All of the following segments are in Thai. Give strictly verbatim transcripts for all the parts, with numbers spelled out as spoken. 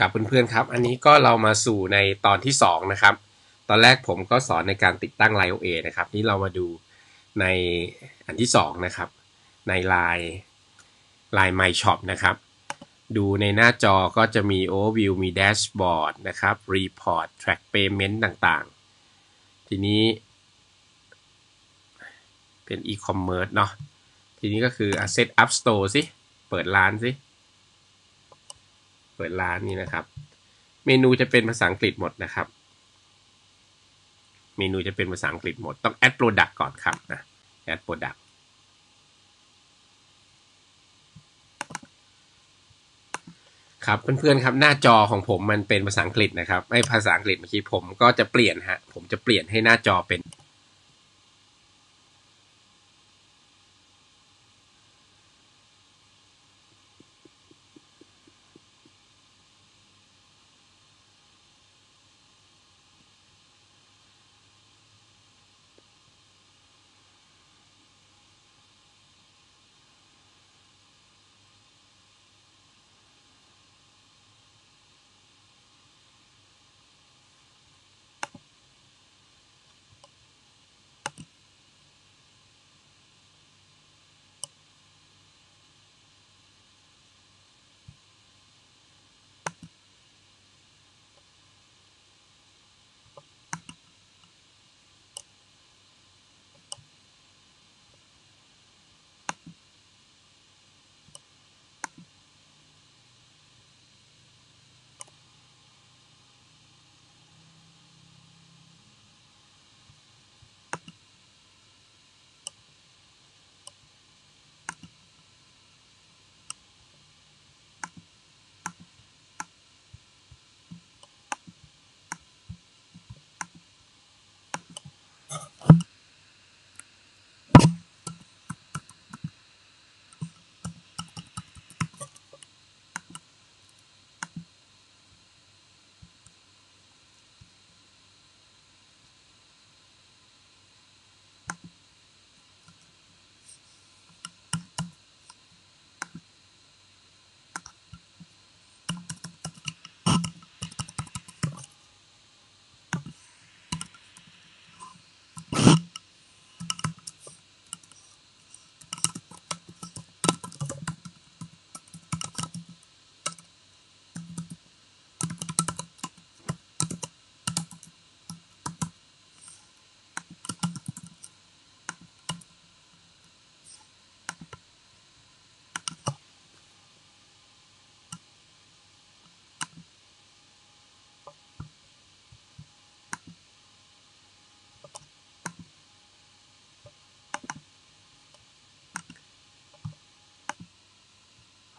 กับเพื่อนๆครับอันนี้ก็เรามาสู่ในตอนที่สองนะครับตอนแรกผมก็สอนในการติดตั้ง Line โอ เอ นะครับนี่เรามาดูในอันที่สองนะครับใน Line Line My Shop นะครับดูในหน้าจอก็จะมี Overview มี Dashboard นะครับ Report Track Payment ต่างๆทีนี้เป็น E-commerce เนาะทีนี้ก็คือ Asset Up Store สิเปิดร้านสิเปิดร้านนี่นะครับเมนูจะเป็นภาษาอังกฤษหมดนะครับเมนูจะเป็นภาษาอังกฤษหมดต้อง add product ก่อนครับนะ add product ครับเพื่อนๆครับหน้าจอของผมมันเป็นภาษาอังกฤษนะครับไม่ภาษาอังกฤษเมื่อกี้ผมก็จะเปลี่ยนฮะผมจะเปลี่ยนให้หน้าจอเป็น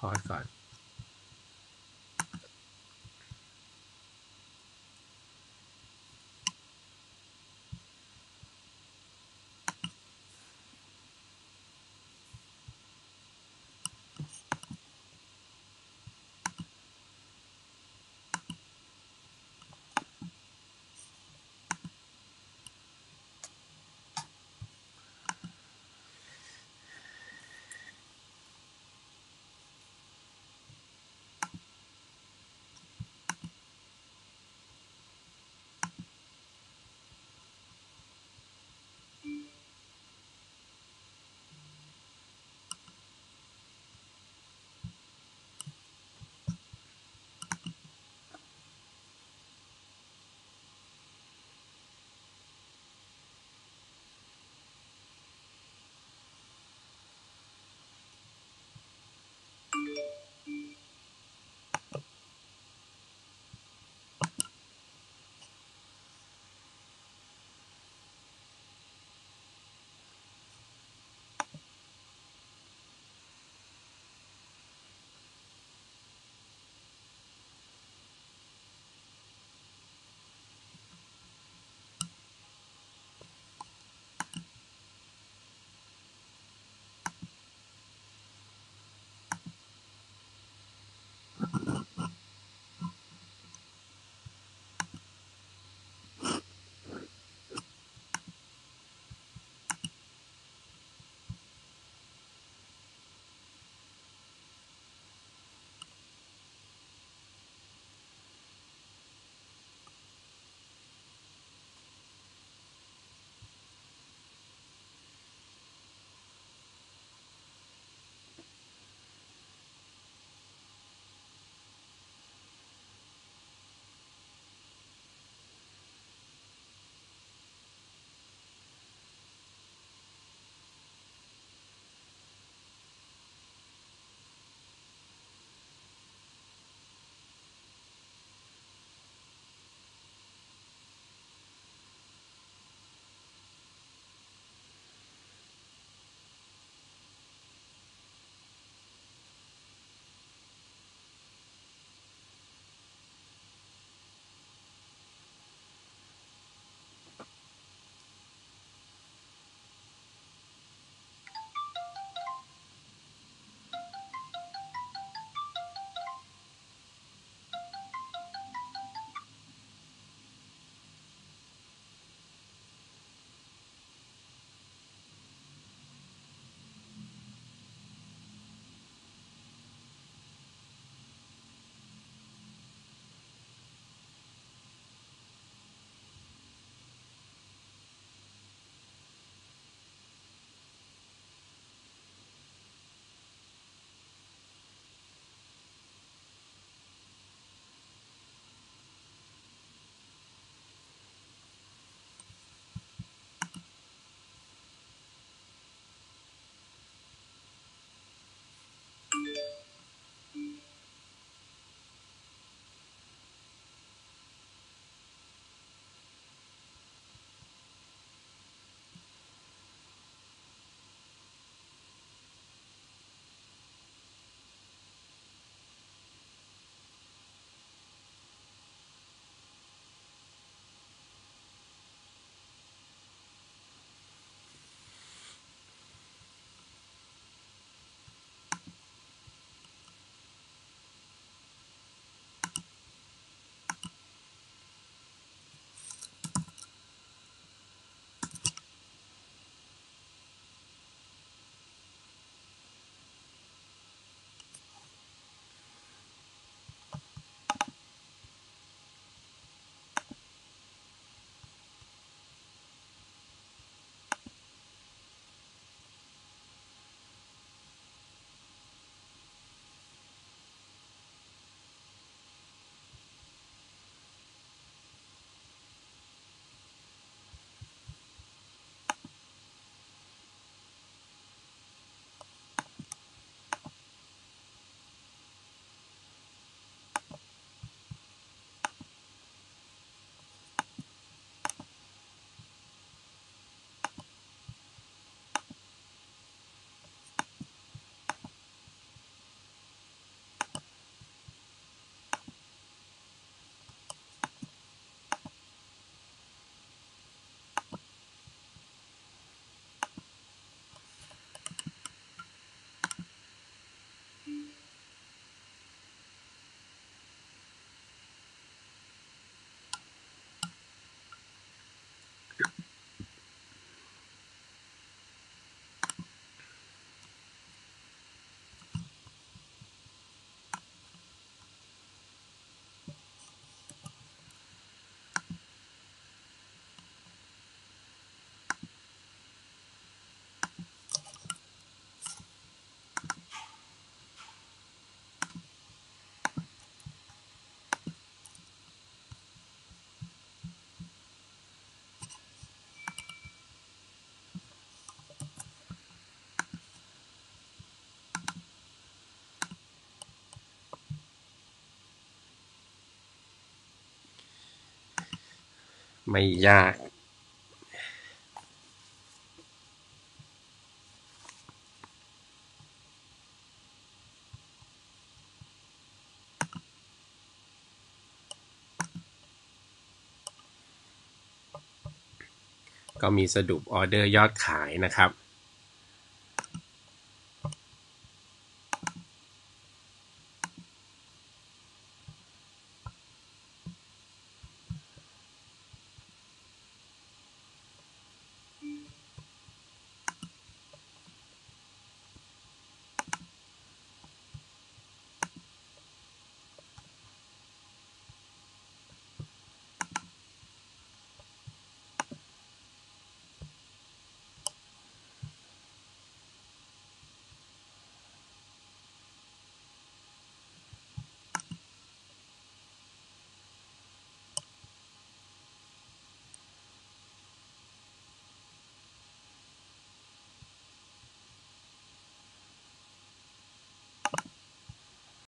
พอก่อน ไม่ยากก็มีสรุปออเดอร์ยอดขายนะครับ